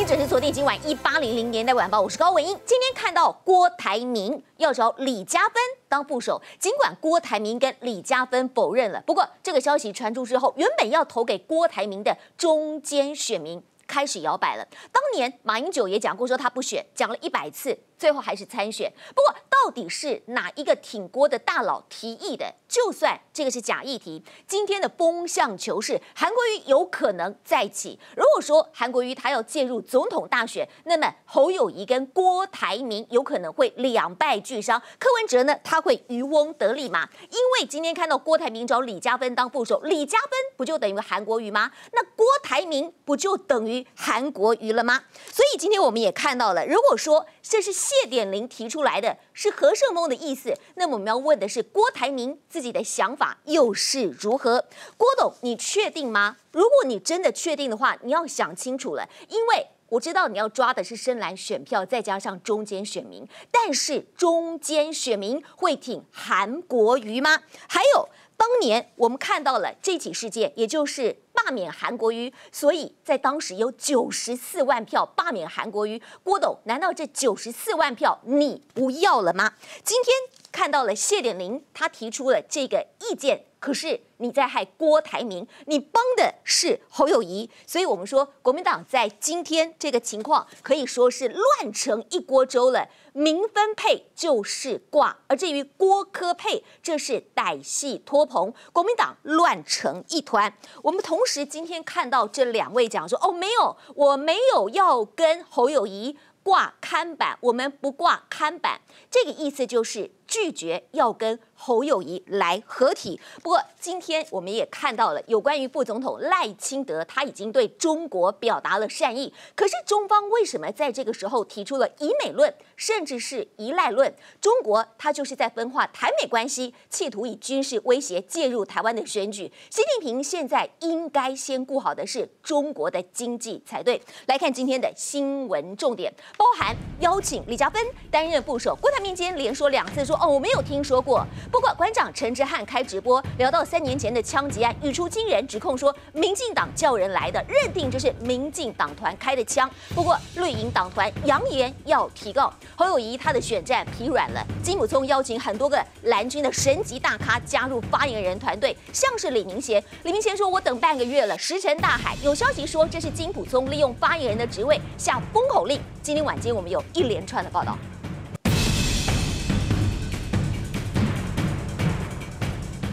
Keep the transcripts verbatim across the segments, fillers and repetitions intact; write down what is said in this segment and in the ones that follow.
一准时锁定今晚一八零零年代晚报，我是高文英。今天看到郭台铭要找李佳芬当副手，尽管郭台铭跟李佳芬否认了，不过这个消息传出之后，原本要投给郭台铭的中间选民开始摇摆了。当年马英九也讲过说他不选，讲了一百次，最后还是参选。不过到底是哪一个挺郭的大佬提议的？就算这个是假议题，今天的风向球是韩国瑜有可能再起。如果说韩国瑜他要介入总统大选，那么侯友宜跟郭台铭有可能会两败俱伤。柯文哲呢，他会渔翁得利嘛？因为今天看到郭台铭找李佳芬当副手，李佳芬不就等于韩国瑜吗？那郭台铭不就等于韩国瑜了吗？所以今天我们也看到了，如果说这是谢点玲提出来的，是何胜峰的意思，那么我们要问的是郭台铭自己的想法又是如何？郭董，你确定吗？如果你真的确定的话，你要想清楚了，因为我知道你要抓的是深蓝选票，再加上中间选民，但是中间选民会挺韩国瑜吗？还有当年我们看到了这起事件，也就是罢免韩国瑜，所以在当时有九十四万票罢免韩国瑜。郭董，难道这九十四万票你不要了吗？今天看到了谢点玲，他提出了这个意见，可是你在害郭台铭，你帮的是侯友宜，所以我们说国民党在今天这个情况可以说是乱成一锅粥了，民分配就是挂，而至于郭柯配，这是歹戏拖棚，国民党乱成一团。我们同时今天看到这两位讲说，哦，没有，我没有要跟侯友宜挂看板，我们不挂看板，这个意思就是拒绝要跟侯友宜来合体。不过今天我们也看到了，有关于副总统赖清德，他已经对中国表达了善意，可是中方为什么在这个时候提出了以美论，甚至是依赖论？中国他就是在分化台美关系，企图以军事威胁介入台湾的选举。习近平现在应该先顾好的是中国的经济才对。来看今天的新闻重点。包含邀请李佳芬担任副手，郭台铭今天连说两次说哦，我没有听说过。不过馆长陈之汉开直播聊到三年前的枪击案，语出惊人，指控说民进党叫人来的，认定这是民进党团开的枪。不过绿营党团扬言要提告。侯友宜他的选战疲软了，金溥聪邀请很多个蓝军的神级大咖加入发言人团队，像是李明贤，李明贤说我等半个月了，石沉大海。有消息说这是金溥聪利用发言人的职位下封口令。今天晚间我们有一连串的报道。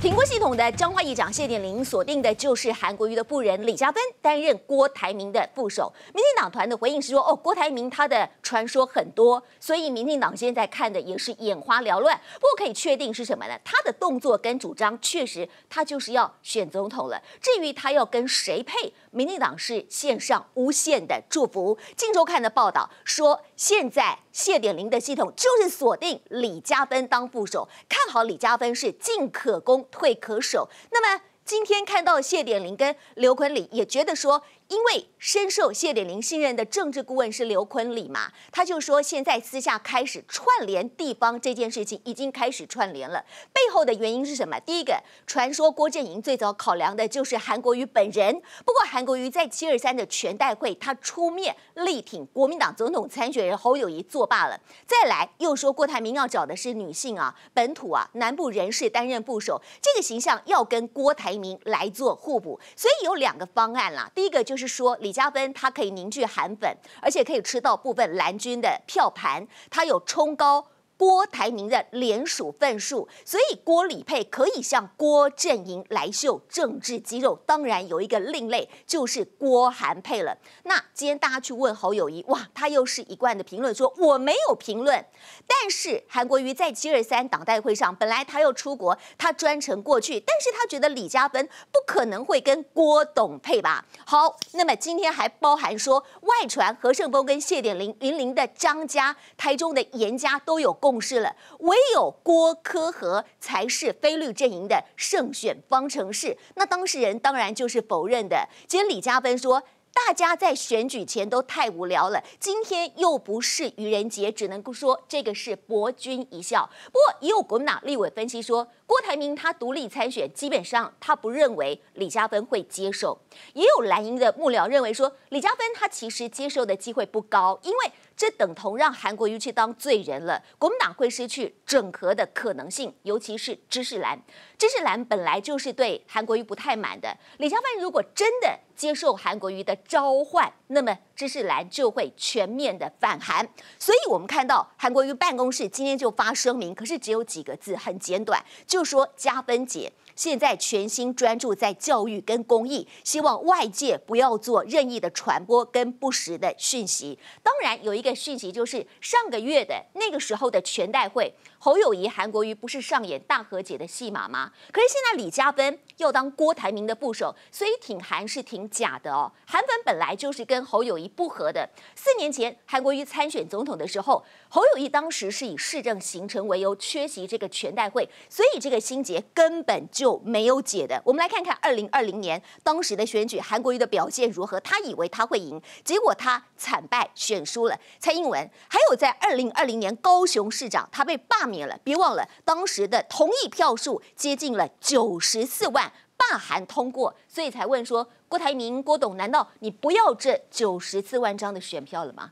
挺郭系统的彰化议长谢点玲锁定的就是韩国瑜的夫人李佳芬担任郭台铭的副手。民进党团的回应是说，哦，郭台铭他的传说很多，所以民进党现在看的也是眼花缭乱。不过可以确定是什么呢？他的动作跟主张确实他就是要选总统了。至于他要跟谁配，民进党是线上无限的祝福。镜周刊的报道说，现在谢点玲的系统就是锁定李佳芬当副手，看好李佳芬是进可攻退可守。那么今天看到谢点玲跟刘坤礼也觉得说，因为深受谢点玲信任的政治顾问是刘坤礼嘛，他就说现在私下开始串联地方这件事情已经开始串联了。背后的原因是什么？第一个，传说郭正营最早考量的就是韩国瑜本人，不过韩国瑜在七二三的全代会他出面力挺国民党总统参选人侯友宜作罢了。再来又说郭台铭要找的是女性啊，本土啊，南部人士担任副手，这个形象要跟郭台铭来做互补，所以有两个方案啦。第一个就是就是说，李佳芬他可以凝聚韩粉，而且可以吃到部分蓝军的票盘，他有冲高郭台铭的联署份数，所以郭李配可以向郭阵营来秀政治肌肉。当然有一个另类就是郭韩配了。那今天大家去问侯友宜，哇，他又是一贯的评论说我没有评论。但是韩国瑜在七二三党代会上，本来他要出国，他专程过去，但是他觉得李佳芬不可能会跟郭董配吧。好，那么今天还包含说外传何胜峰跟谢点玲，云林的张家、台中的严家都有共识了，唯有郭柯和才是非绿阵营的胜选方程式。那当事人当然就是否认的。今天李佳芬说，大家在选举前都太无聊了，今天又不是愚人节，只能够说这个是博君一笑。不过，也有国民党立委分析说，郭台铭他独立参选，基本上他不认为李佳芬会接受。也有蓝营的幕僚认为说，李佳芬他其实接受的机会不高，因为这等同让韩国瑜去当罪人了，国民党会失去整合的可能性，尤其是知识蓝。知识蓝本来就是对韩国瑜不太满的，李佳芬如果真的接受韩国瑜的召唤，那么知识蓝就会全面的反韩。所以我们看到韩国瑜办公室今天就发声明，可是只有几个字，很简短，就说佳芬姐现在全心专注在教育跟公益，希望外界不要做任意的传播跟不实的讯息。当然有一个讯息就是上个月的那个时候的全代会，侯友宜、韩国瑜不是上演大和解的戏码吗？可是现在李佳芬要当郭台铭的副手，所以挺韩是挺假的哦。韩粉本来就是跟侯友宜不合的。四年前韩国瑜参选总统的时候，侯友宜当时是以市政行程为由缺席这个全代会，所以这个心结根本就就没有解的。我们来看看二零二零年当时的选举，韩国瑜的表现如何？他以为他会赢，结果他惨败，选输了蔡英文。还有在二零二零年高雄市长，他被罢免了。别忘了，当时的同意票数接近了九十四万，罢韩通过，所以才问说郭台铭、郭董，难道你不要这九十四万张的选票了吗？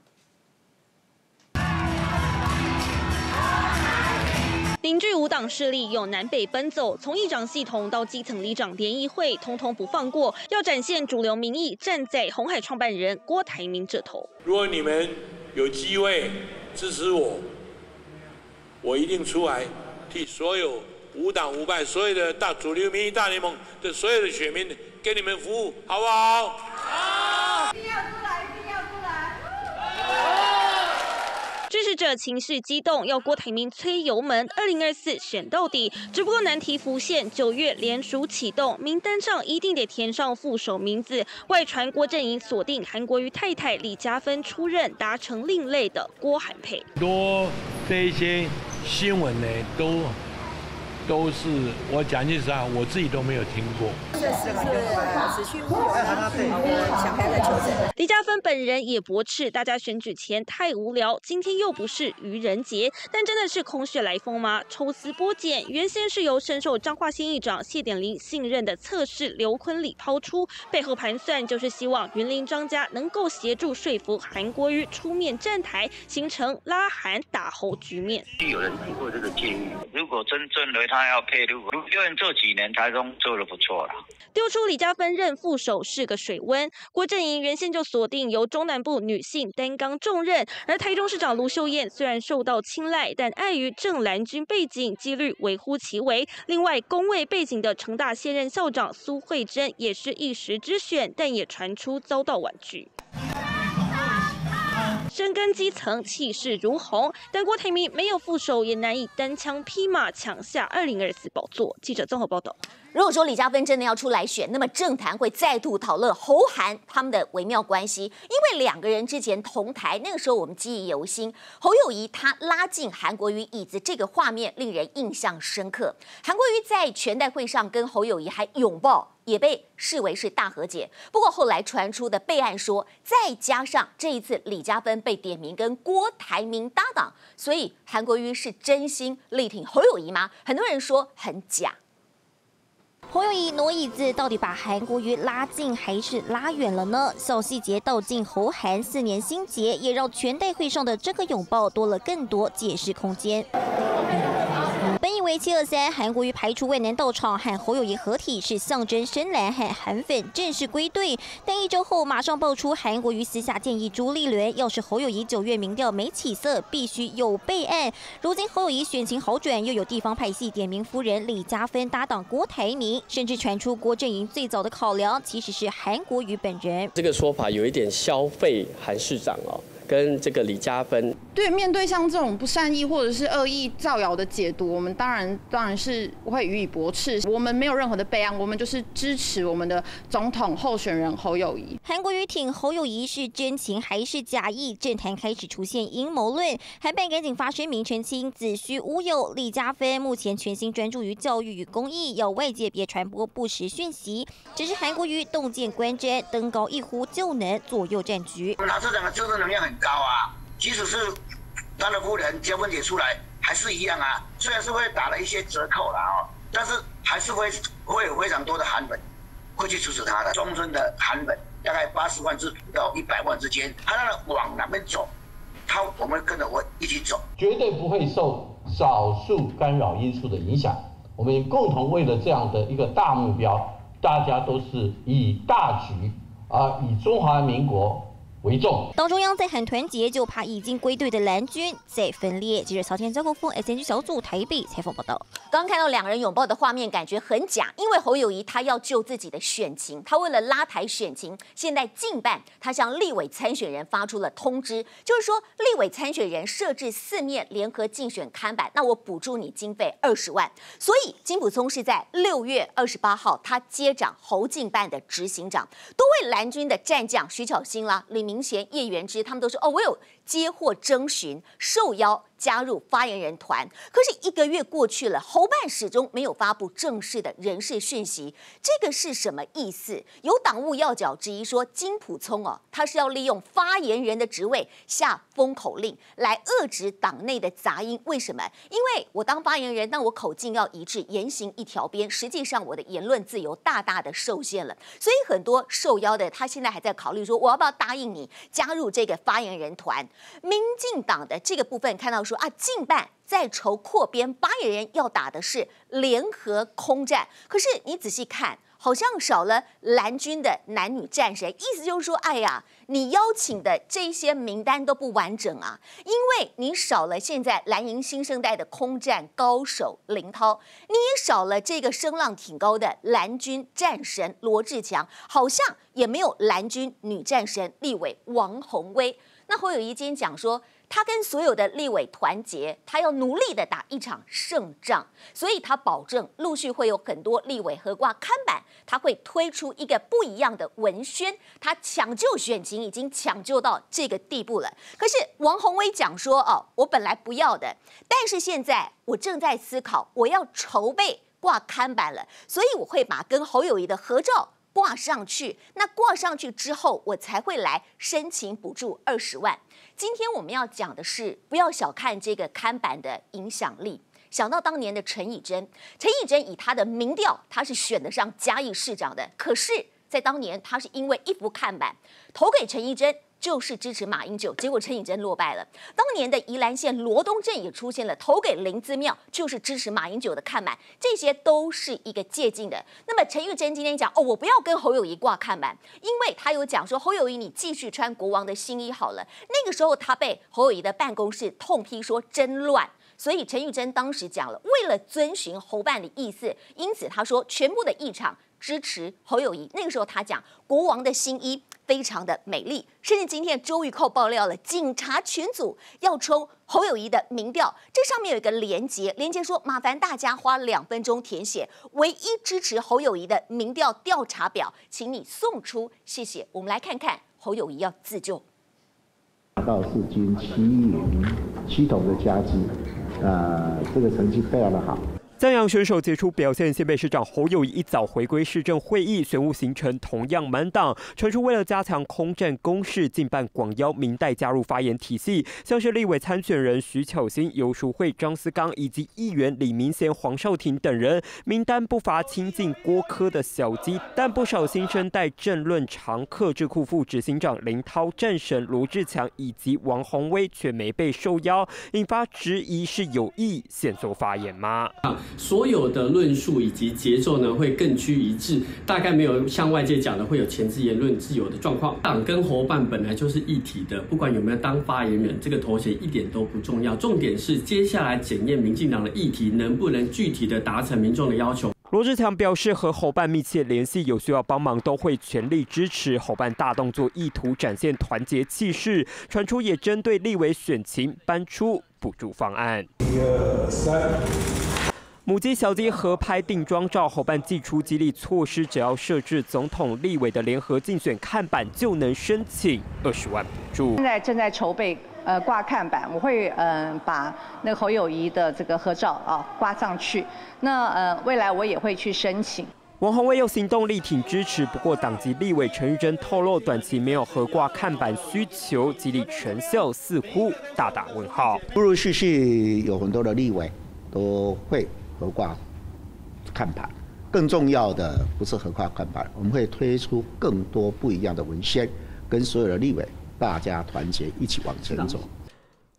邻居无党势力又南北奔走，从议长系统到基层里长联谊会，通通不放过，要展现主流民意，站在鸿海创办人郭台铭这头。如果你们有机会支持我，我一定出来替所有无党无派、所有的大主流民意大联盟的所有的选民给你们服务，好不好？好！一定要出来，一定要出来！支持者情绪激动，要郭台铭催油门，二零二四选到底。只不过难题浮现，九月联署启动，名单上一定得填上副手名字。外传郭阵营锁定韩国瑜太太李佳芬出任，达成另类的郭韩配。很多这一些新闻呢，都都是我讲句实话，我自己都没有听过。这是持续忽略他对强烈的纠正。李佳芬本人也驳斥，大家选举前太无聊，今天又不是愚人节，但真的是空穴来风吗？抽丝剥茧，原先是由深受彰化县议长谢典林信任的侧室刘坤礼抛出，背后盘算就是希望云林张家能够协助说服韩国瑜出面站台，形成拉韩打侯局面。有人提过这个建议，如果真正的。他要配六，因为这几年台中做得不错了。丢出李佳芬任副手是个水温，郭阵营原先就锁定由中南部女性担纲重任，而台中市长卢秀燕虽然受到青睐，但碍于正蓝军背景，几率微乎其微。另外，公卫背景的成大现任校长苏慧珍也是一时之选，但也传出遭到婉拒。深耕基层，气势如虹，但郭台铭没有副手，也难以单枪匹马抢下二零二四宝座。记者综合报道。如果说李佳芬真的要出来选，那么政坛会再度讨论侯韩他们的微妙关系，因为两个人之前同台，那个时候我们记忆犹新。侯友宜他拉近韩国瑜椅子，这个画面令人印象深刻。韩国瑜在全代会上跟侯友宜还拥抱，也被视为是大和解。不过后来传出的备案说，再加上这一次李佳芬被点名跟郭台铭搭档，所以韩国瑜是真心力挺侯友宜吗？很多人说很假。侯友宜挪椅子到底把韩国瑜拉近还是拉远了呢？小细节道尽侯韩四年心结，也让全代会上的这个拥抱多了更多解释空间。本以为七二三韩国瑜排除外男到场，和侯友宜合体是象征深蓝和韩粉正式归队，但一周后马上爆出韩国瑜私下建议朱立伦，要是侯友宜九月民调没起色，必须有备案。如今侯友宜选情好转，又有地方派系点名夫人李佳芬搭档郭台铭，甚至传出郭阵营最早的考量其实是韩国瑜本人。这个说法有一点消费韩市长哦，跟这个李佳芬。对，面对像这种不善意或者是恶意造谣的解读，我们当然当然是会予以驳斥。我们没有任何的备案，我们就是支持我们的总统候选人侯友宜。韩国瑜挺侯友宜是真情还是假意，政坛开始出现阴谋论。韩办赶紧发声明澄清，子虚乌有。李佳芬目前全心专注于教育与公益，要外界别传播不实讯息。只是韩国瑜洞见观瞻，登高一呼就能左右战局。我们老市长的政治能量很高啊。 即使是他的夫人结婚也出来，还是一样啊。虽然是会打了一些折扣了啊、哦，但是还是会会有非常多的韩粉会去支持他的。中村的韩粉大概八十万至到一百万之间，他那个往哪边走，他我们跟着我一起走，绝对不会受少数干扰因素的影响。我们共同为了这样的一个大目标，大家都是以大局啊，以中华民国。 为重，党中央再喊团结，就怕已经归队的蓝军再分裂。记者曹天、江国峰 S N G 小组台北采访报道。刚看到两人拥抱的画面，感觉很假，因为侯友宜他要救自己的选情，他为了拉抬选情，现在近半他向立委参选人发出了通知，就是说立委参选人设置四面联合竞选看板，那我补助你经费二十万。所以金溥聪是在六月二十八号，他接掌侯进办的执行长，多位蓝军的战将徐巧芯啦、李明。 明贤、叶元之，他们都说：“哦，我有接获征询，受邀加入发言人团。”可是一个月过去了，侯办始终没有发布正式的人事讯息，这个是什么意思？有党务要角质疑说，金溥聪哦，他是要利用发言人的职位下封口令来遏制党内的杂音。为什么？因为我当发言人，但我口径要一致，言行一条边，实际上我的言论自由大大的受限了。所以很多受邀的，他现在还在考虑说，我要不要答应你？ 加入这个发言人团，民进党的这个部分看到说啊，近半在筹扩编，发言人要打的是联合空战。可是你仔细看，好像少了蓝军的男女战神，意思就是说，哎呀，你邀请的这些名单都不完整啊，因为你少了现在蓝营新生代的空战高手林涛，你也少了这个声浪挺高的蓝军战神罗志强，好像。 也没有蓝军女战神立委王宏威。那侯友宜今天讲说，他跟所有的立委团结，他要努力的打一场胜仗，所以他保证陆续会有很多立委合挂看板，他会推出一个不一样的文宣。他抢救选情已经抢救到这个地步了。可是王宏威讲说，哦，我本来不要的，但是现在我正在思考，我要筹备挂看板了，所以我会把跟侯友宜的合照。 挂上去，那挂上去之后，我才会来申请补助二十万。今天我们要讲的是，不要小看这个看板的影响力。想到当年的陈以真，陈以真以他的民调，他是选得上嘉义市长的。可是，在当年，他是因为一幅看板投给陈以真。 就是支持马英九，结果陈以真落败了。当年的宜兰县罗东镇也出现了投给林姿妙，就是支持马英九的看板，这些都是一个借鉴的。那么陈玉珍今天讲，哦，我不要跟侯友宜挂看板，因为他有讲说侯友宜你继续穿国王的新衣好了。那个时候他被侯友宜的办公室痛批说真乱。 所以陈玉珍当时讲了，为了遵循侯办的意思，因此他说全部的议场支持侯友宜。那个时候他讲国王的新衣非常的美丽，甚至今天周玉蔻爆料了，警察群组要抽侯友宜的民调，这上面有一个连结，连结说麻烦大家花两分钟填写唯一支持侯友宜的民调调查表，请你送出，谢谢。我们来看看侯友宜要自救。到是经七年系统的加值。 呃，这个成绩非常的好。赞扬选手杰出表现，新北市长侯友宜一早回归市政会议，选务行程同样满档。传出为了加强空战攻势，近半广邀民代加入发言体系，像是立委参选人徐巧芯、游淑慧、张思刚以及议员李明贤、黄少廷等人，名单不乏亲近郭柯的小鸡，但不少新生代政论常客智库副执行长林涛、战神罗志强以及王宏威却没被受邀，引发质疑是有意限缩发言吗？ 所有的论述以及节奏呢，会更趋一致，大概没有像外界讲的会有前置言论自由的状况。党跟侯办本来就是一体的，不管有没有当发言人，这个头衔一点都不重要，重点是接下来检验民进党的议题能不能具体的达成民众的要求。罗志强表示，和侯办密切联系，有需要帮忙都会全力支持。侯办大动作意图展现团结气势，传出也针对立委选情搬出补助方案。一二三。 母鸡、小鸡合拍定妆照，侯办祭出激励措施，只要设置总统、立委的联合竞选看板，就能申请二十万补助。现在正在筹备呃挂看板，我会嗯、呃、把那侯友宜的这个合照啊挂上去。那呃未来我也会去申请。 王宏威用行动力挺支持，不过党籍立委陈玉珍透露，短期没有合挂看板需求，激励成效似乎大打问号。陆陆续续有很多的立委都会 合挂看板，更重要的不是合挂看板，我们会推出更多不一样的文宣，跟所有的立委大家团结一起往前走。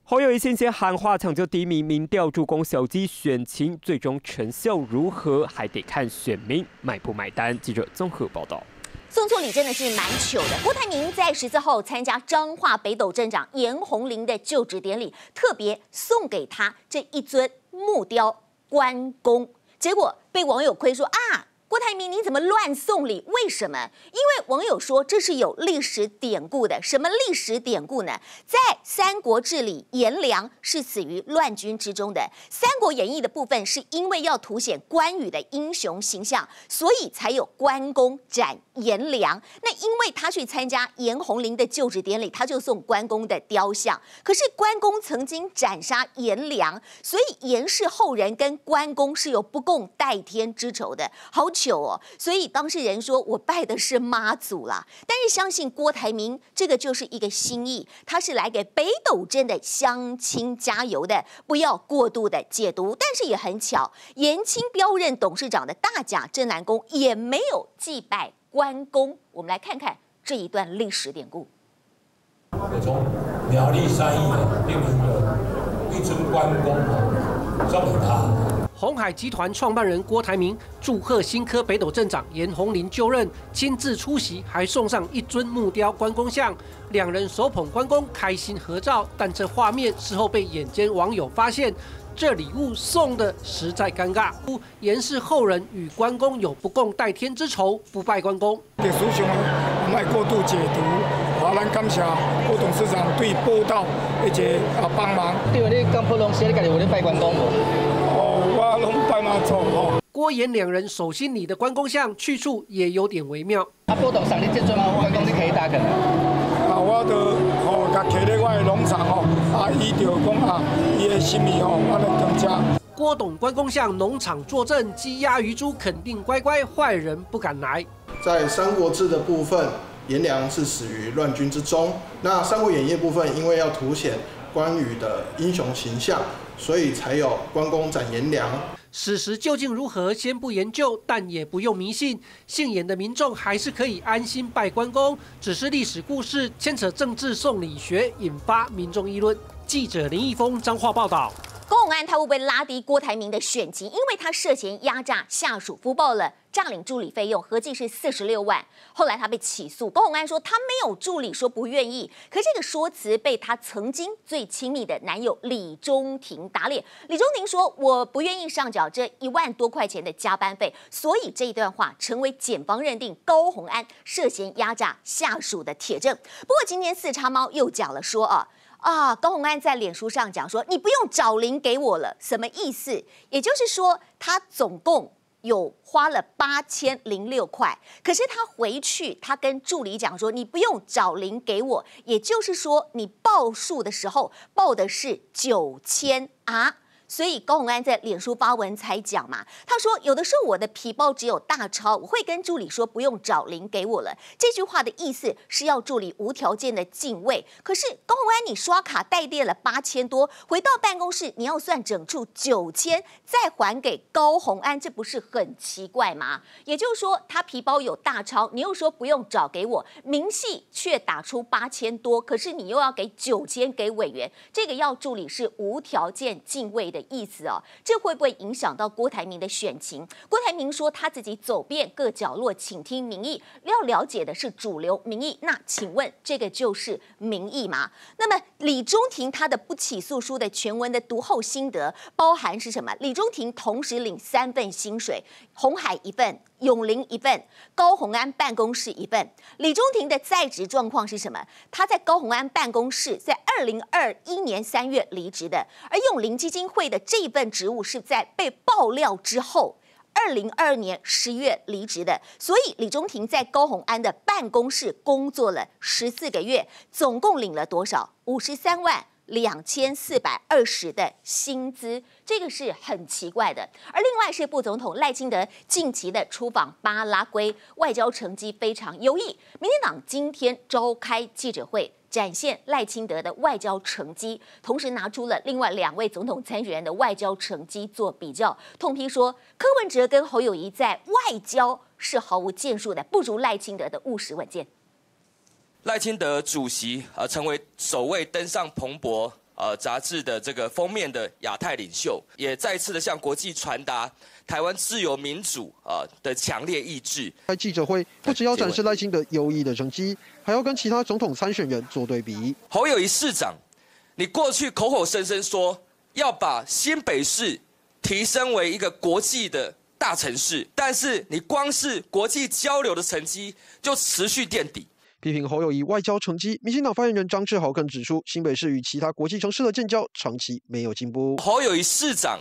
侯友宜先前喊话抢救低迷，民调助攻小鸡选情，最终成效如何，还得看选民买不买单。记者综合报道。 送错礼真的是蛮糗的。郭台铭在十四号参加彰化北斗镇长颜鸿林的就职典礼，特别送给他这一尊木雕 关公，结果被网友亏说啊，郭台铭你怎么乱送礼？为什么？因为网友说这是有历史典故的。什么历史典故呢？在三国志里，颜良是死于乱军之中的。《三国演义》的部分是因为要凸显关羽的英雄形象，所以才有关公斩颜良。那因为他去参加颜鸿林的就职典礼，他就送关公的雕像。可是关公曾经斩杀颜良，所以颜氏后人跟关公是有不共戴天之仇的。好糗哦！所以当事人说我拜的是妈祖啦。但是相信郭台铭这个就是一个心意，他是来给北斗镇的乡亲加油的，不要过度的解读。但是也很巧，颜清标任董事长的大甲镇澜宫也没有祭拜 关公，我们来看看这一段历史典故。从苗栗山义定一尊关公送给他。鸿海集团创办人郭台铭祝贺新科北斗镇长颜鸿林就任，亲自出席，还送上一尊木雕关公像，两人手捧关公开心合照。但这画面事后被眼尖网友发现， 这礼物送的实在尴尬。颜氏后人与关公有不共戴天之仇，不拜关公。历史上唔系过度解读，啊，咱感谢郭董事长对报道一个啊帮忙。对啊，你讲普通话，你家己有咧拜关公无？哦，我拢拜妈祖哦。郭颜两人手心里的关公像去处也有点微妙。啊，郭董事长，你这阵啊关公你可以打梗啊？啊，我都。 徛咧我的农场哦，啊，伊就讲啊，伊的心意哦，我来增加。郭董关公像农场坐镇，鸡鸭鱼猪肯定乖乖，坏人不敢来。在《三国志》的部分，颜良是死于乱军之中。那《三国演义》部分，因为要凸显关羽的英雄形象，所以才有关公斩颜良。 史实究竟如何，先不研究，但也不用迷信。姓颜的民众还是可以安心拜关公，只是历史故事牵扯政治送礼学，引发民众议论。记者林义峰彰化报道。公案他会不会拉低郭台铭的选情？因为他涉嫌压榨下属，福报了。 诈领助理费用合计是四十六万，后来他被起诉。高虹安说他没有助理，说不愿意。可这个说辞被他曾经最亲密的男友李中庭打脸。李中庭说：“我不愿意上缴这一万多块钱的加班费。”所以这一段话成为检方认定高虹安涉嫌压榨下属的铁证。不过今天四叉猫又讲了说啊。 啊，高虹安在脸书上讲说：“你不用找零给我了。”什么意思？也就是说，他总共 有花了八千零六块，可是他回去，他跟助理讲说：“你不用找零给我。”也就是说，你报数的时候报的是九千啊。所以高虹安在脸书发文才讲嘛，他说：“有的时候我的皮包只有大钞，我会跟助理说不用找零给我了。”这句话的意思是要助理无条件的敬畏。可是高虹安，你刷卡带电了八千多，回到办公室你要算整处九千，再还给高虹安，这不是很奇怪吗？也就是说，他皮包有大钞，你又说不用找给我，明细却打出八千多，可是你又要给九千给委员，这个要助理是无条件敬畏 的意思哦，这会不会影响到郭台铭的选情？郭台铭说他自己走遍各角落，倾听民意，要了解的是主流民意。那请问这个就是民意吗？那么李中庭他的不起诉书的全文的读后心得包含是什么？李中庭同时领三份薪水，鸿海一份，永龄一份，高虹安办公室一份。李中庭的在职状况是什么？他在高虹安办公室在二零二一年三月离职的，而永龄基金会的这一份职务是在被爆料之后，二零二二年十月离职的。所以李中庭在高虹安的办公室工作了十四个月，总共领了多少？五十三万。 两千四百二十的薪资，这个是很奇怪的。而另外是副总统赖清德近期的出访巴拉圭，外交成绩非常优异。民进党今天召开记者会，展现赖清德的外交成绩，同时拿出了另外两位总统参选人的外交成绩做比较，痛批说柯文哲跟侯友宜在外交是毫无建树的，不如赖清德的务实稳健。 赖清德主席呃成为首位登上《彭博》呃杂志的这个封面的亚太领袖，也再次的向国际传达台湾自由民主啊、呃、的强烈意志。开记者会不只要展示赖清德优异的成绩，还要跟其他总统参选人做对比。侯友宜市长，你过去口口声声说要把新北市提升为一个国际的大城市，但是你光是国际交流的成绩就持续垫底。 批评侯友宜外交成绩，民进党发言人张志豪更指出，新北市与其他国际城市的建交长期没有进步。侯友宜市长，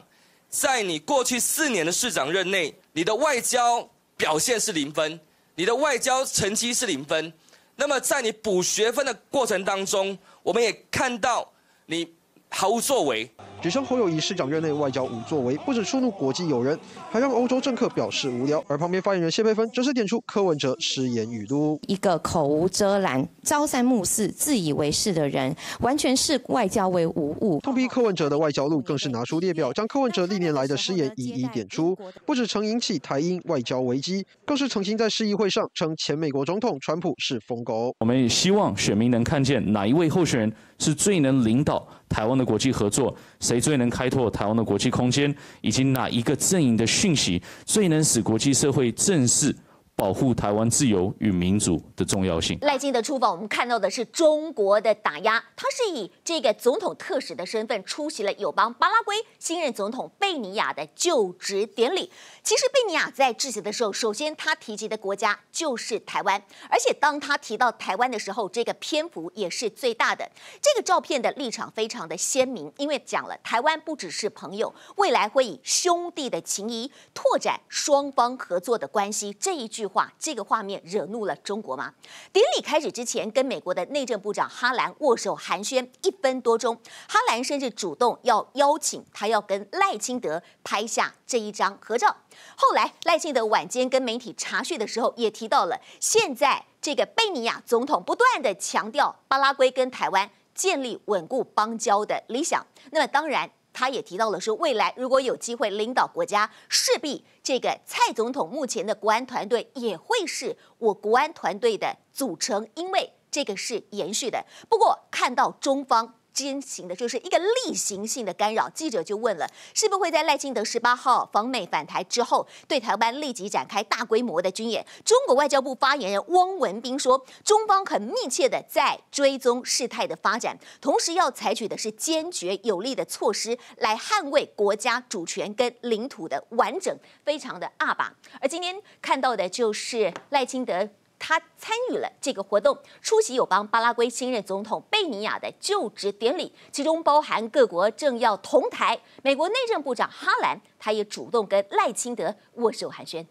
在你过去四年的市长任内，你的外交表现是零分，你的外交成绩是零分。那么在你补学分的过程当中，我们也看到你毫无作为。指称侯友宜市长任内外交无作为，不止触怒国际友人，还让欧洲政客表示无聊。而旁边发言人谢佩芬则是点出柯文哲失言语录：一个口无遮拦、朝三暮四、自以为是的人，完全视外交为无物。痛批柯文哲的外交路，更是拿出列表，将柯文哲历年来的失言一一点出。不止曾引起台英外交危机，更是曾经在市议会上称前美国总统川普是疯狗。我们也希望选民能看见哪一位候选人是最能领导台湾的国际合作。 谁最能开拓台湾的国际空间，以及哪一个阵营的讯息最能使国际社会正视保护台湾自由与民主的重要性？赖清德出访，我们看到的是中国的打压，他是以这个总统特使的身份出席了友邦巴拉圭新任总统贝尼亚的就职典礼。其实贝尼亚在致辞的时候，首先他提及的国家就是台湾，而且当他提到台湾的时候，这个篇幅也是最大的。这个照片的立场非常的鲜明，因为讲了台湾不只是朋友，未来会以兄弟的情谊拓展双方合作的关系这一句。 句话，这个画面惹怒了中国吗？典礼开始之前，跟美国的内政部长哈兰握手寒暄一分多钟，哈兰甚至主动要邀请他要跟赖清德拍下这一张合照。后来赖清德晚间跟媒体查询的时候，也提到了现在这个贝尼亚总统不断的强调巴拉圭跟台湾建立稳固邦交的理想。那么当然。 他也提到了说，未来如果有机会领导国家，势必这个蔡总统目前的国安团队也会是我国安团队的组成，因为这个是延续的。不过看到中方进行的就是一个例行性的干扰，记者就问了，是不是会在赖清德十八号访美返台之后，对台湾立即展开大规模的军演？中国外交部发言人汪文斌说，中方很密切的在追踪事态的发展，同时要采取的是坚决有力的措施来捍卫国家主权跟领土的完整，非常的阿爸。而今天看到的就是赖清德。 他参与了这个活动，出席友邦巴拉圭新任总统贝尼亚的就职典礼，其中包含各国政要同台。美国内政部长哈兰，他也主动跟赖清德握手寒暄。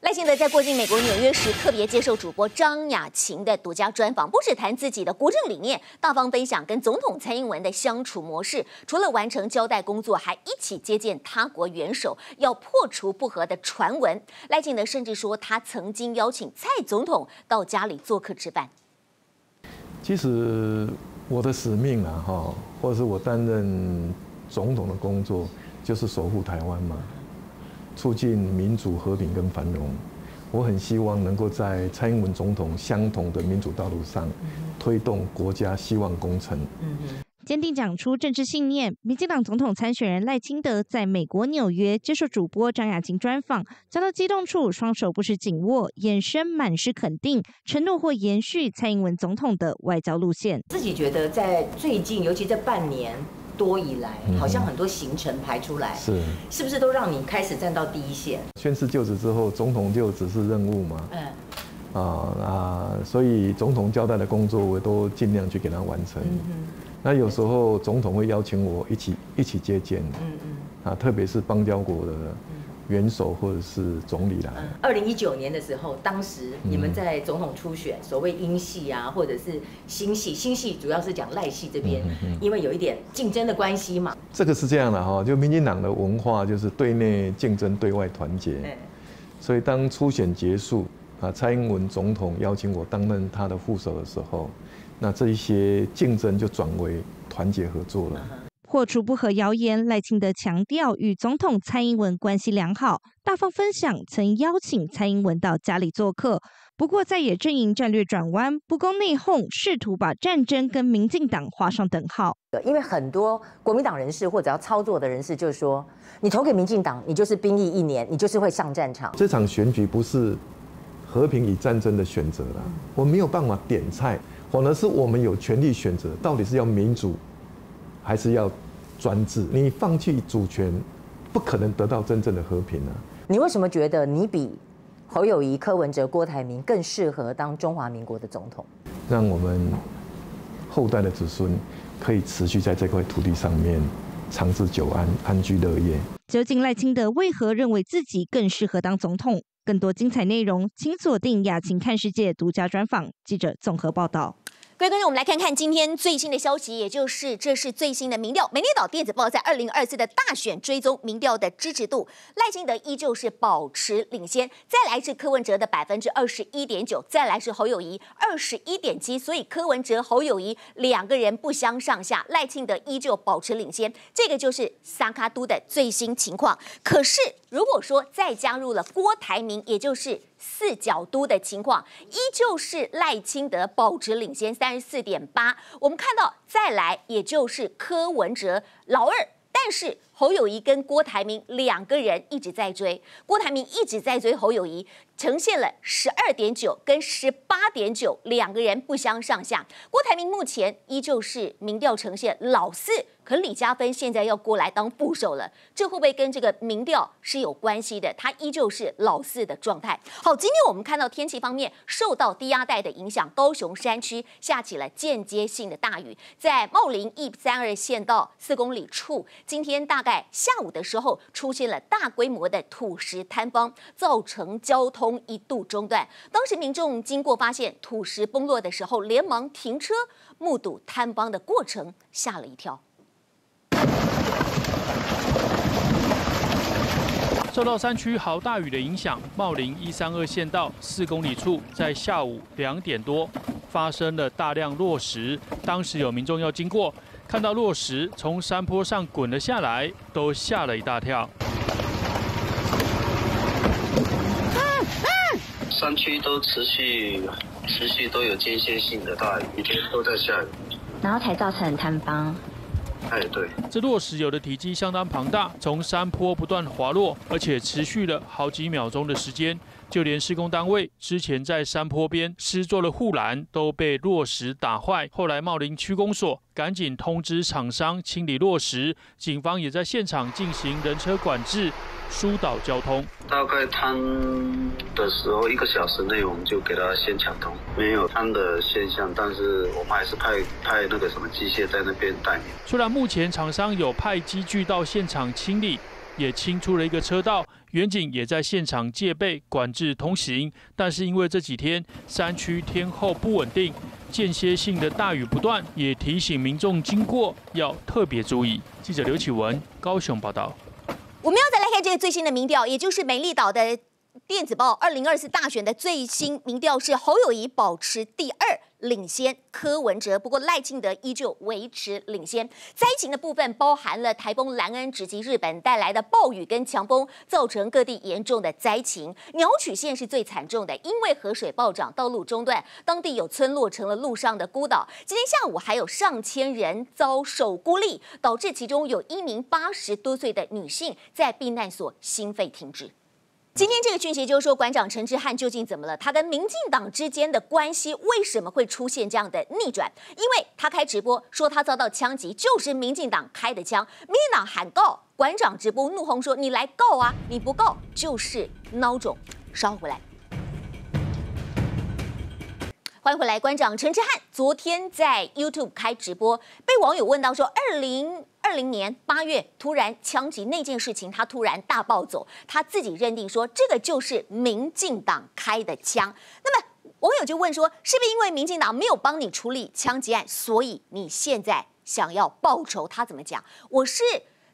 赖清德在过境美国纽约时，特别接受主播张雅琴的独家专访，不只谈自己的国政理念，大方分享跟总统蔡英文的相处模式。除了完成交代工作，还一起接见他国元首，要破除不和的传闻。赖清德甚至说，他曾经邀请蔡总统到家里做客吃饭。其实我的使命啊，哈，或者是我担任总统的工作，就是守护台湾嘛。 促进民主、和平跟繁荣，我很希望能够在蔡英文总统相同的民主道路上，推动国家希望工程。坚定讲出政治信念，民进党总统参选人赖清德在美国纽约接受主播张雅琴专访，讲到激动处，双手不时紧握，眼神满是肯定，承诺或延续蔡英文总统的外交路线。自己觉得在最近，尤其这半年。多以来，好像很多行程排出来，是是不是都让你开始站到第一线？宣誓就职之后，总统就职是任务嘛，嗯。 啊啊！所以总统交代的工作，我都尽量去给他完成。嗯、那有时候总统会邀请我一起一起接见，嗯嗯、啊，特别是邦交国的元首或者是总理啦。二零一九年的时候，当时你们在总统初选，嗯、所谓英系啊，或者是新系，新系主要是讲赖系这边，嗯嗯、因为有一点竞争的关系嘛。这个是这样的哈，就民进党的文化就是对内竞争，对外团结。嗯、所以当初选结束。 啊，蔡英文总统邀请我担任他的副手的时候，那这一些竞争就转为团结合作了。破除不和谣言，赖清德强调与总统蔡英文关系良好，大方分享曾邀请蔡英文到家里做客。不过在野阵营战略转弯，不攻内讧，试图把战争跟民进党画上等号。因为很多国民党人士或者要操作的人士就说，你投给民进党，你就是兵役一年，你就是会上战场。这场选举不是 和平与战争的选择啦，我没有办法点菜，反而是我们有权利选择，到底是要民主，还是要专制？你放弃主权，不可能得到真正的和平啊！你为什么觉得你比侯友宜、柯文哲、郭台铭更适合当中华民国的总统？让我们后代的子孙可以持续在这块土地上面长治久安、安居乐业。究竟赖清德为何认为自己更适合当总统？ 更多精彩内容，请锁定《雅晴看世界》独家专访，记者综合报道。各位观众，我们来看看今天最新的消息，也就是这是最新的民调。美丽岛电子报在二零二四的大选追踪民调的支持度，赖清德依旧是保持领先，再来是柯文哲的百分之二十一点九，再来是侯友宜二十一点七，所以柯文哲、侯友宜两个人不相上下，赖清德依旧保持领先。这个就是撒卡都的最新情况。可是如果说再加入了郭台铭，也就是 四角都的情况，依旧是赖清德保持领先三十四点八。我们看到再来，也就是柯文哲老二，但是侯友宜跟郭台铭两个人一直在追，郭台铭一直在追侯友宜，呈现了十二点九跟十八点九，两个人不相上下。郭台铭目前依旧是民调呈现老四。 可李佳芬现在要过来当副手了，这会不会跟这个民调是有关系的？他依旧是老四的状态。好，今天我们看到天气方面受到低压带的影响，高雄山区下起了间接性的大雨，在茂林一三二县道四公里处，今天大概下午的时候出现了大规模的土石坍方，造成交通一度中断。当时民众经过发现土石崩落的时候，连忙停车目睹坍方的过程，吓了一跳。 受到山区豪大雨的影响，茂林一三二县道四公里处在下午两点多发生了大量落石。当时有民众要经过，看到落石从山坡上滚了下来，都吓了一大跳。山区都持续持续都有间歇性的大雨，每天都在下雨，然后才造成坍方。 哎，对，这落石有的体积相当庞大，从山坡不断滑落，而且持续了好几秒钟的时间。就连施工单位之前在山坡边施作的护栏都被落石打坏。后来茂林区公所赶紧通知厂商清理落石，警方也在现场进行人车管制，疏导交通。大概坍的时候，一个小时内我们就给它先抢通，没有坍的现象，但是我们还是派派那个什么机械在那边待命。虽然 目前厂商有派机具到现场清理，也清出了一个车道，远景也在现场戒备管制通行。但是因为这几天山区天候不稳定，间歇性的大雨不断，也提醒民众经过要特别注意。记者刘启文，高雄报道。我们要再来看这个最新的民调，也就是美丽岛的电子报二零二四大选的最新民调是侯友宜保持第二， 领先柯文哲，不过赖清德依旧维持领先。灾情的部分包含了台风兰恩直击日本带来的暴雨跟强风，造成各地严重的灾情。鸟取县是最惨重的，因为河水暴涨，道路中断，当地有村落成了路上的孤岛。今天下午还有上千人遭受孤立，导致其中有一名八十多岁的女性在避难所心肺停止。今天这个讯息就是说，馆长陈之汉究竟怎么了？他跟民进党之间的关系为什么会出现这样的逆转？因为他开直播说他遭到枪击，就是民进党开的枪，民进党喊告，馆长直播怒轰说：“你来告啊！你不告就是孬种。”稍回来。 欢迎回来，馆长陈之汉昨天在 YouTube 开直播，被网友问到说，二零二零年八月突然枪击那件事情，他突然大暴走，他自己认定说这个就是民进党开的枪。那么网友就问说，是不是因为民进党没有帮你处理枪击案，所以你现在想要报仇？他怎么讲？我是。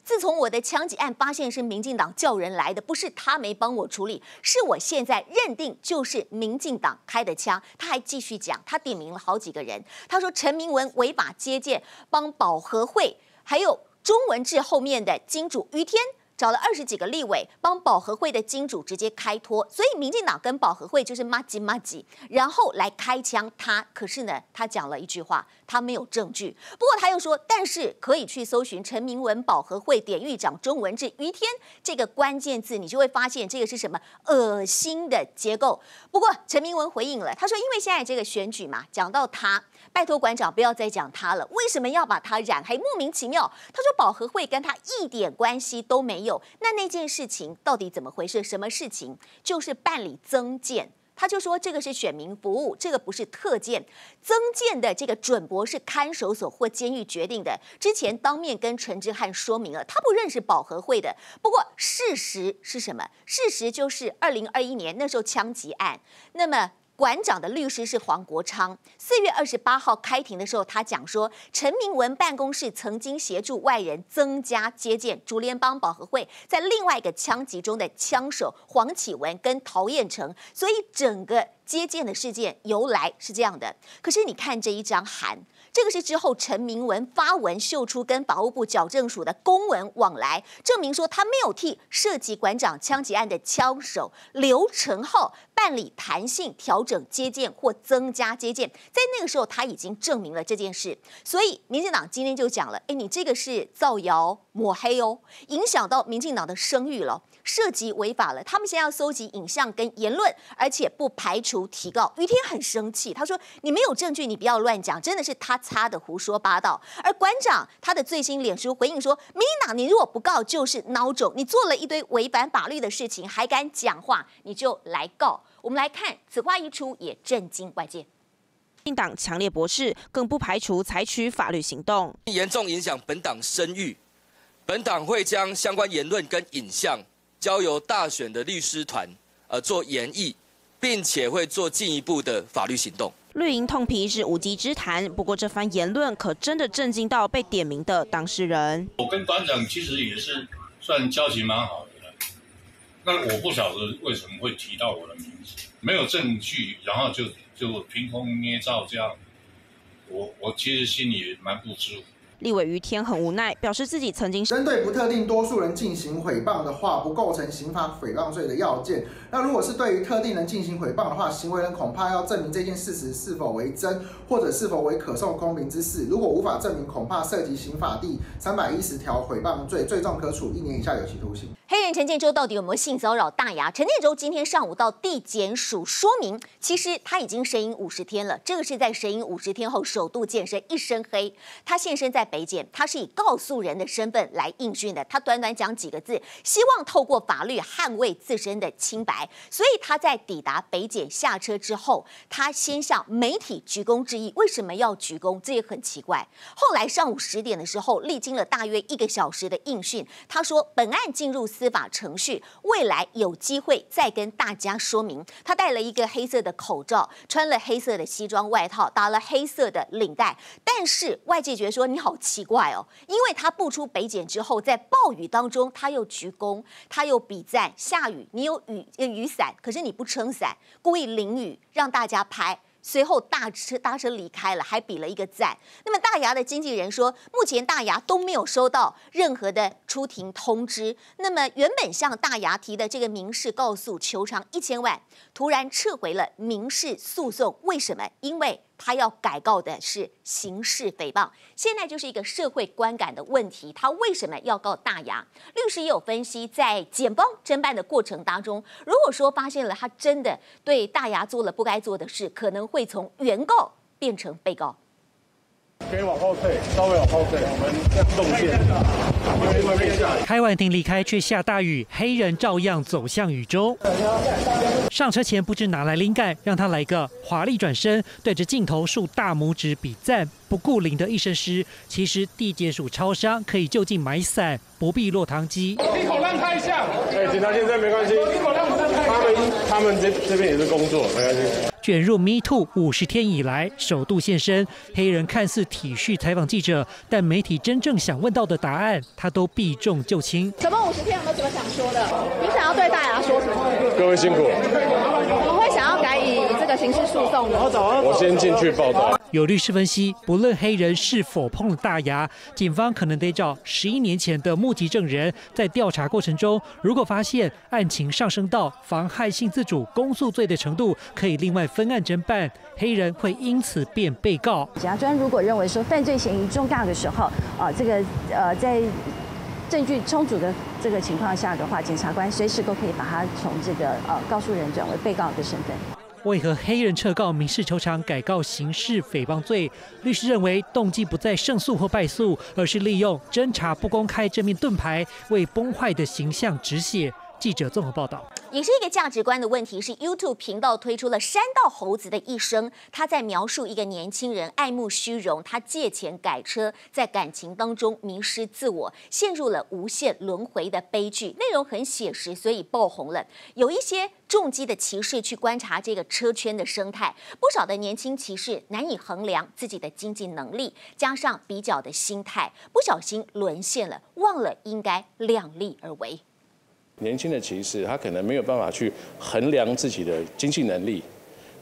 自从我的枪击案发现是民进党叫人来的，不是他没帮我处理，是我现在认定就是民进党开的枪。他还继续讲，他点名了好几个人，他说陈明文违法接见，帮保和会，还有中文字后面的金主于天。 找了二十几个立委帮保和会的金主直接开脱，所以民进党跟保和会就是麻吉麻吉，然后来开枪他。可是呢，他讲了一句话，他没有证据。不过他又说，但是可以去搜寻陈明文、保和会、典狱长、中文字、于天这个关键字，你就会发现这个是什么恶心的结构。不过陈明文回应了，他说因为现在这个选举嘛，讲到他，拜托馆长不要再讲他了，为什么要把他染黑？莫名其妙。他说保和会跟他一点关系都没有。 那那件事情到底怎么回事？什么事情？就是办理增建，他就说这个是选民服务，这个不是特建。增建的这个准驳是看守所或监狱决定的。之前当面跟陈之汉说明了，他不认识保和会的。不过事实是什么？事实就是二零二一年那时候枪击案，那么。 馆长的律师是黄国昌。四月二十八号开庭的时候，他讲说，陈明文办公室曾经协助外人增加接见竹联帮保和会在另外一个枪击中的枪手黄启文跟陶彦成，所以整个接见的事件由来是这样的。可是你看这一张函，这个是之后陈明文发文秀出跟法务部矫正署的公文往来，证明说他没有替涉及馆长枪击案的枪手刘成浩。 办理弹性调整接见或增加接见，在那个时候他已经证明了这件事，所以民进党今天就讲了：哎，你这个是造谣抹黑哦，影响到民进党的声誉了，涉及违法了。他们现在要搜集影像跟言论，而且不排除提告。于天很生气，他说：你没有证据，你不要乱讲，真的是他擦的胡说八道。而馆长他的最新脸书回应说：民进党，你如果不告就是孬种，你做了一堆违反法律的事情，还敢讲话，你就来告。 我们来看，此话一出也震惊外界。民进党强烈驳斥，更不排除采取法律行动，严重影响本党声誉。本党会将相关言论跟影像交由大选的律师团呃做研议，并且会做进一步的法律行动。绿营痛批是无稽之谈，不过这番言论可真的震惊到被点名的当事人。我跟馆长其实也是算交情蛮好的。 那我不晓得为什么会提到我的名字，没有证据，然后就就凭空捏造这样，我我其实心里也蛮不舒服。立委于天很无奈，表示自己曾经针对不特定多数人进行诽谤的话，不构成刑法诽谤罪的要件。那如果是对于特定人进行诽谤的话，行为人恐怕要证明这件事实是否为真，或者是否为可受公平之事。如果无法证明，恐怕涉及刑法第三百一十条诽谤罪，最重可处一年以下有期徒刑。 黑人陈建州到底有没有性骚扰大牙？陈建州今天上午到地检署说明，其实他已经神隐五十天了。这个是在神隐五十天后首度现身，一身黑。他现身在北检，他是以告诉人的身份来应讯的。他短短讲几个字，希望透过法律捍卫自身的清白。所以他在抵达北检下车之后，他先向媒体鞠躬致意。为什么要鞠躬？这也很奇怪。后来上午十点的时候，历经了大约一个小时的应讯，他说本案进入。 司法程序，未来有机会再跟大家说明。他戴了一个黑色的口罩，穿了黑色的西装外套，打了黑色的领带。但是外界觉得说你好奇怪哦，因为他步出北检之后，在暴雨当中他又鞠躬，他又比赞。下雨你有雨雨伞，可是你不撑伞，故意淋雨让大家拍。 随后大车搭车离开了，还比了一个赞。那么大牙的经纪人说，目前大牙都没有收到任何的出庭通知。那么原本向大牙提的这个民事告诉求偿一千万，突然撤回了民事诉讼，为什么？因为他要改告的是刑事诽谤。现在就是一个社会观感的问题，他为什么要告大牙？律师也有分析，在检方侦办的过程当中，如果说发现了他真的对大牙做了不该做的事，可能会从原告变成被告。 可以往后退，稍微往后退，我们动线。因为被下雨，开完庭离开却下大雨，黑人照样走向雨中。上车前不知哪来灵感，让他来个华丽转身，对着镜头竖大拇指比赞，不顾淋得一身湿。其实地检署超商可以就近买伞，不必落汤鸡。你口让开一下，哎，警察先生没关系。你口让开，他们他们这这边也是工作，没关系。 卷入 Me Too 五十天以来，首度现身。黑人看似体恤采访记者，但媒体真正想问到的答案，他都避重就轻。怎么五十天有没有什么想说的？你想要对大牙说什么？各位辛苦了。我会想要改以这个刑事诉讼。我先进去报道。有律师分析，不论黑人是否碰了大牙，警方可能得找十一年前的目击证人。在调查过程中，如果发现案情上升到妨害性自主公诉罪的程度，可以另外 分案侦办，黑人会因此变被告。检察专如果认为说犯罪嫌疑重大的时候，啊，这个呃，在证据充足的这个情况下的话，检察官随时都可以把他从这个呃告诉人转为被告的身份。 为何黑人撤告民事求偿，改告刑事诽谤罪？律师认为，动机不在胜诉或败诉，而是利用侦查不公开这面盾牌，为崩坏的形象止血。记者综合报道。也是一个价值观的问题，是 YouTube 频道推出了《山道猴子的一生》，他在描述一个年轻人爱慕虚荣，他借钱改车，在感情当中迷失自我，陷入了无限轮回的悲剧。内容很写实，所以爆红了。有一些 重机的骑士去观察这个车圈的生态，不少的年轻骑士难以衡量自己的经济能力，加上比较的心态，不小心沦陷了，忘了应该量力而为。年轻的骑士他可能没有办法去衡量自己的经济能力，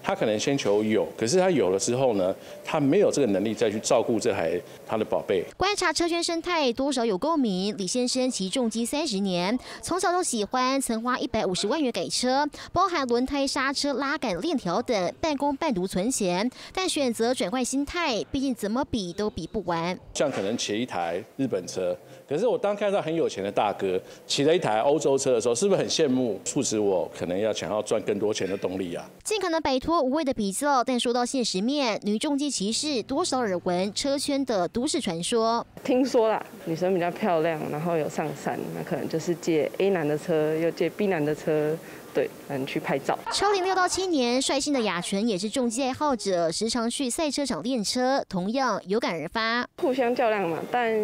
他可能先求有，可是他有了之后呢，他没有这个能力再去照顾这台他的宝贝。观察车圈生态，多少有共鸣。李先生骑重机三十年，从小就喜欢，曾花一百五十万元改车，包含轮胎、刹车、拉杆、链条等，半工半读存钱，但选择转换心态，毕竟怎么比都比不完。像可能骑一台日本车，可是我当看到很有钱的大哥骑了一台欧洲车的时候，是不是很羡慕？促使我可能要想要赚更多钱的动力啊！尽可能摆脱 无谓的比较，但说到现实面，女重机骑士多少耳闻车圈的都市传说。听说啦，女生比较漂亮，然后有上山，那可能就是借 A 男的车，又借 B 男的车。 对，嗯，去拍照。超龄六到七年，率性的雅纯也是重机爱好者，时常去赛车场练车，同样有感而发。互相较量嘛，但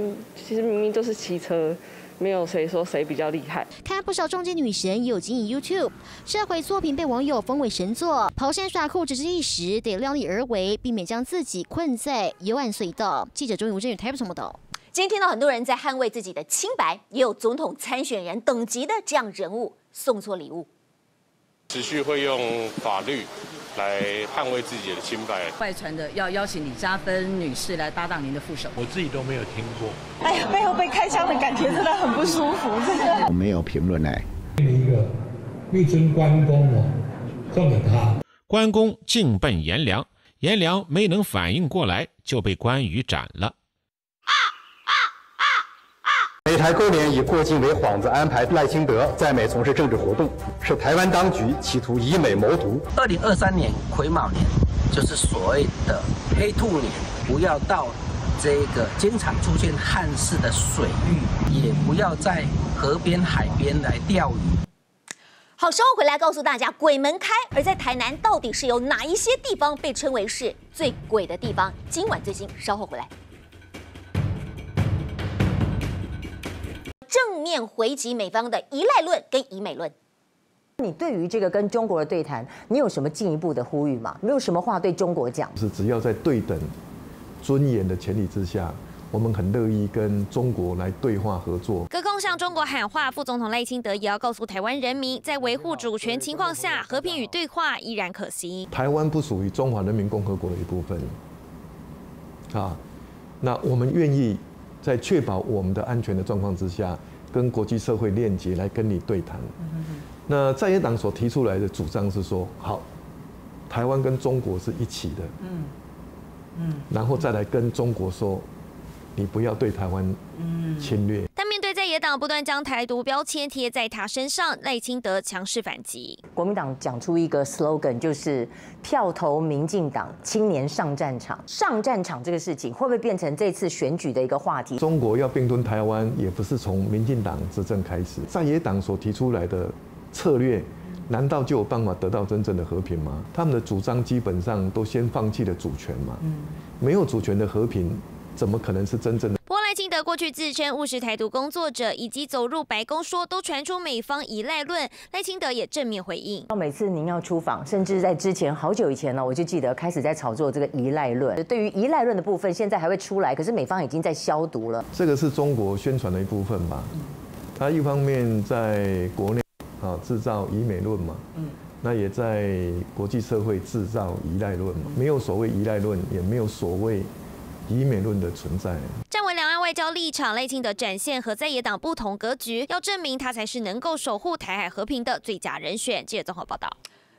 其实明明都是骑车，没有谁说谁比较厉害。看不少重机女神也有经营 YouTube， 这回作品被网友封为神作。跑山耍酷只是一时，得量力而为，避免将自己困在幽暗隧道。记者钟永正台北报道。 今天听到很多人在捍卫自己的清白，也有总统参选人等级的这样人物送错礼物。 持续会用法律来捍卫自己的清白。外传的要邀请李嘉芬女士来搭档您的副手，我自己都没有听过。哎呀，背后被开枪的感觉真的很不舒服。真的，我没有评论哎。一个一尊关公哦，送给他。关公竟奔颜良，颜良没能反应过来，就被关羽斩了。 美台勾连以过境为幌子安排赖清德在美从事政治活动，是台湾当局企图以美谋独。二零二三年癸卯年，就是所谓的黑兔年，不要到这个经常出现旱式的水域，也不要在河边、海边来钓鱼。 好，稍后回来告诉大家，鬼门开。而在台南，到底是有哪一些地方被称为是最鬼的地方？今晚最新，稍后回来。 正面回击美方的依赖论跟以美论，你对于这个跟中国的对谈，你有什么进一步的呼吁吗？没有什么话对中国讲？是只要在对等、尊严的前提之下，我们很乐意跟中国来对话合作。隔空向中国喊话，副总统赖清德也要告诉台湾人民，在维护主权情况下，和平与对话依然可行。台湾不属于中华人民共和国的一部分，啊，那我们愿意 在确保我们的安全的状况之下，跟国际社会链接来跟你对谈。那在野党所提出来的主张是说，好，台湾跟中国是一起的，嗯，然后再来跟中国说，你不要对台湾侵略。嗯、但面对在野党不断将台独标签贴在他身上，赖清德强势反击。国民党讲出一个 slogan， 就是票投民进党，青年上战场。上战场这个事情会不会变成这次选举的一个话题？中国要并吞台湾，也不是从民进党执政开始，在野党所提出来的策略。 难道就有办法得到真正的和平吗？他们的主张基本上都先放弃了主权嘛，没有主权的和平，怎么可能是真正的？ 赖清德过去自称务实台独工作者，以及走入白宫说都传出美方依赖论。赖清德也正面回应。每次您要出访，甚至在之前好久以前呢，我就记得开始在炒作这个依赖论。对于依赖论的部分，现在还会出来，可是美方已经在消毒了。这个是中国宣传的一部分吧？他一方面在国内。 啊，制造以美论嘛，嗯，那也在国际社会制造依赖论嘛，没有所谓依赖论，也没有所谓以美论的存在。站稳两岸外交立场，赖清德展现和在野党不同格局，要证明他才是能够守护台海和平的最佳人选。记者综合报道。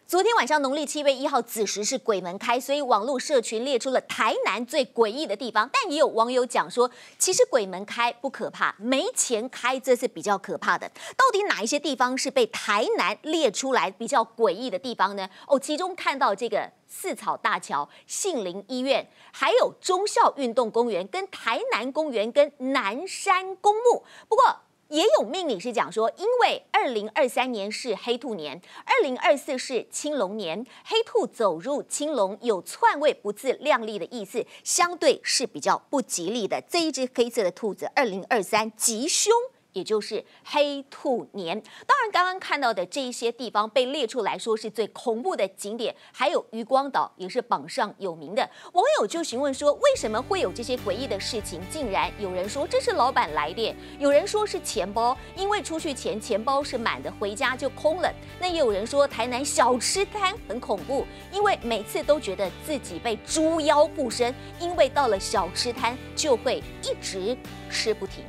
昨天晚上，农历七月一号子时是鬼门开，所以网络社群列出了台南最诡异的地方。但也有网友讲说，其实鬼门开不可怕，没钱开这是比较可怕的。到底哪一些地方是被台南列出来比较诡异的地方呢？哦，其中看到这个。 四草大桥、杏林医院，还有忠孝运动公园、跟台南公园、跟南山公墓。不过，也有命理师讲说，因为二零二三年是黑兔年，二零二四是青龙年，黑兔走入青龙，有篡位不自量力的意思，相对是比较不吉利的。这一只黑色的兔子，二零二三吉凶。 也就是黑兔年，当然刚刚看到的这一些地方被列出来说是最恐怖的景点，还有渔光岛也是榜上有名的。网友就询问说，为什么会有这些诡异的事情？竟然有人说这是老板来电，有人说是钱包，因为出去前钱包是满的，回家就空了。那也有人说台南小吃摊很恐怖，因为每次都觉得自己被猪妖附身，因为到了小吃摊就会一直吃不停。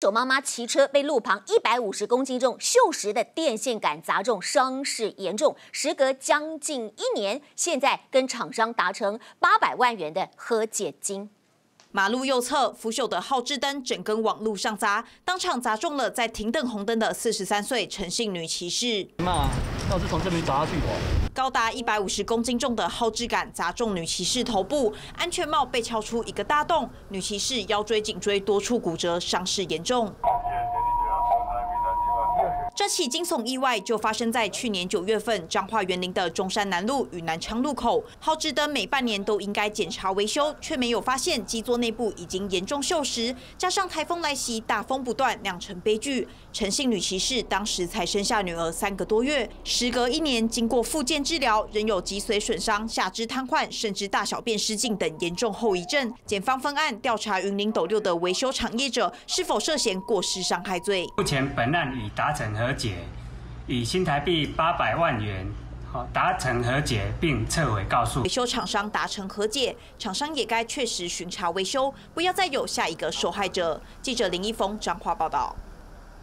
手妈妈骑车被路旁一百五十公斤重锈蚀的电线杆砸中，伤势严重。时隔将近一年，现在跟厂商达成八百万元的和解金。马路右侧腐朽的号志灯整根往路上砸，当场砸中了在停等红灯的四十三岁陈姓女骑士。那那是从这边砸下去的。 高达一百五十公斤重的号志杆砸中女骑士头部，安全帽被敲出一个大洞，女骑士腰椎、颈椎多处骨折，伤势严重。这起惊悚意外就发生在去年九月份，彰化园林的中山南路与南昌路口，号志灯每半年都应该检查维修，却没有发现基座内部已经严重锈蚀，加上台风来袭，大风不断，酿成悲剧。 陈姓女骑士当时才生下女儿三个多月，时隔一年，经过复健治疗，仍有脊髓损伤、下肢瘫痪，甚至大小便失禁等严重后遗症。检方分案调查云林斗六的维修厂业者是否涉嫌过失伤害罪。目前本案已达成和解，以新台币八百万元。 达成和解并撤回告诉维修厂商达成和解，厂商也该确实巡查维修，不要再有下一个受害者。记者林一峰，彰化报道。